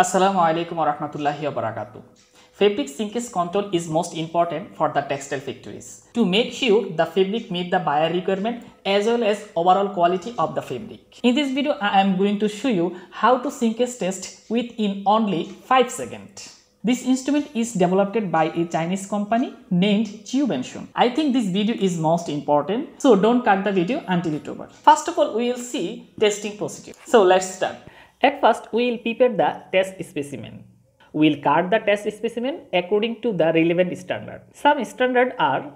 Assalamualaikum warahmatullahi wabarakatuh. Fabric shrinkage control is most important for the textile factories to make sure the fabric meet the buyer requirement as well as overall quality of the fabric. In this video, I am going to show you how to shrinkage test within only 5 seconds. This instrument is developed by a Chinese company named Chiu Benshun. I think this video is most important, so don't cut the video until it's over. First of all, we will see testing procedure. So let's start. At first, we will prepare the test specimen. We will cut the test specimen according to the relevant standard. Some standards are.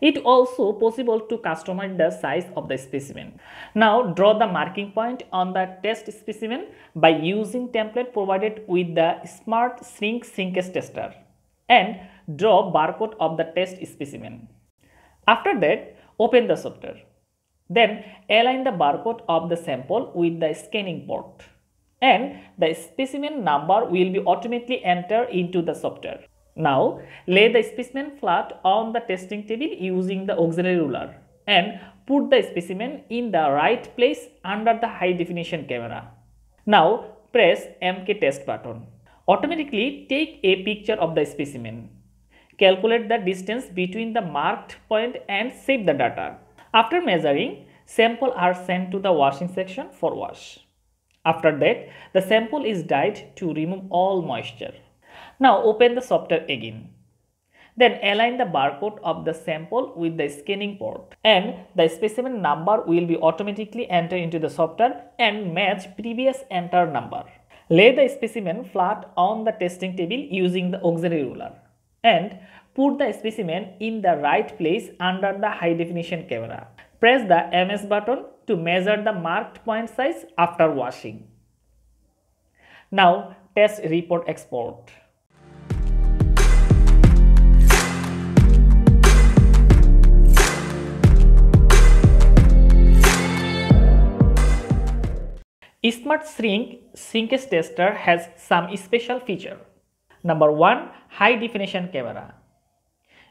It also possible to customize the size of the specimen. Now draw the marking point on the test specimen by using template provided with the SmartShrink Shrinkage Tester and draw barcode of the test specimen. After that, open the software. Then align the barcode of the sample with the scanning port, and the specimen number will be automatically entered into the software. Now lay the specimen flat on the testing table using the auxiliary ruler and put the specimen in the right place under the high definition camera. Now press MK test button. Automatically take a picture of the specimen. Calculate the distance between the marked point and save the data. After measuring, samples are sent to the washing section for wash. After that, the sample is dried to remove all moisture. Now open the software again. Then align the barcode of the sample with the scanning port, and the specimen number will be automatically entered into the software and match previous entered number. Lay the specimen flat on the testing table using the auxiliary ruler and put the specimen in the right place under the high definition camera. Press the MS button to measure the marked point size after washing. Now test report export. SmartShrink Shrinkage Tester has some special feature. Number 1, high definition camera.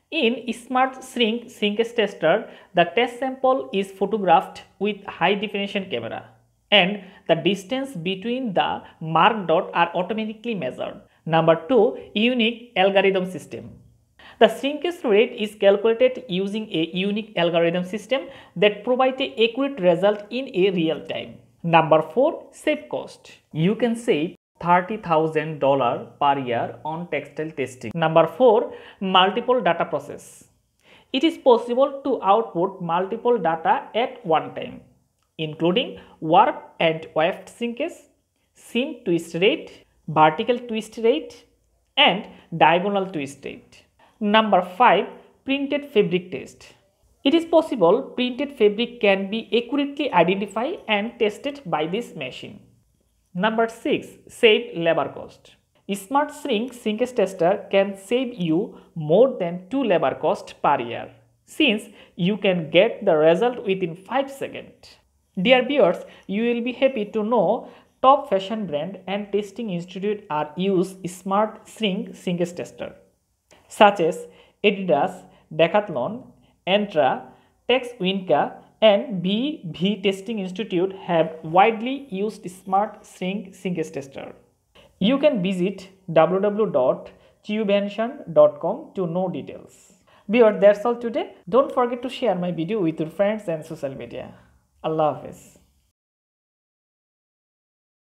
In SmartShrink Shrinkage Tester, the test sample is photographed with high definition camera, and the distance between the marked dots are automatically measured. Number 2, unique algorithm system. The shrinkage rate is calculated using a unique algorithm system that provides an accurate result in a real time. Number 4, save cost. You can save $30,000 per year on textile testing. Number 4, multiple data process. It is possible to output multiple data at one time, including warp and weft shrinkage, seam twist rate, vertical twist rate, and diagonal twist rate. Number 5, printed fabric test. It is possible printed fabric can be accurately identified and tested by this machine. Number 6, save labor cost. SmartShrink Shrinkage Tester can save you more than 2 labor costs per year, since you can get the result within 5 seconds. Dear viewers, you will be happy to know top fashion brand and testing institute are use SmartShrink Shrinkage Tester, such as Adidas, Decathlon, Entra, Texwinca, and BV testing institute have widely used SmartShrink Shrinkage Tester. You can visit www.chiubenshun.com to know details. Viewers, that's all today. Don't forget to share my video with your friends and social media. Allah Hafiz.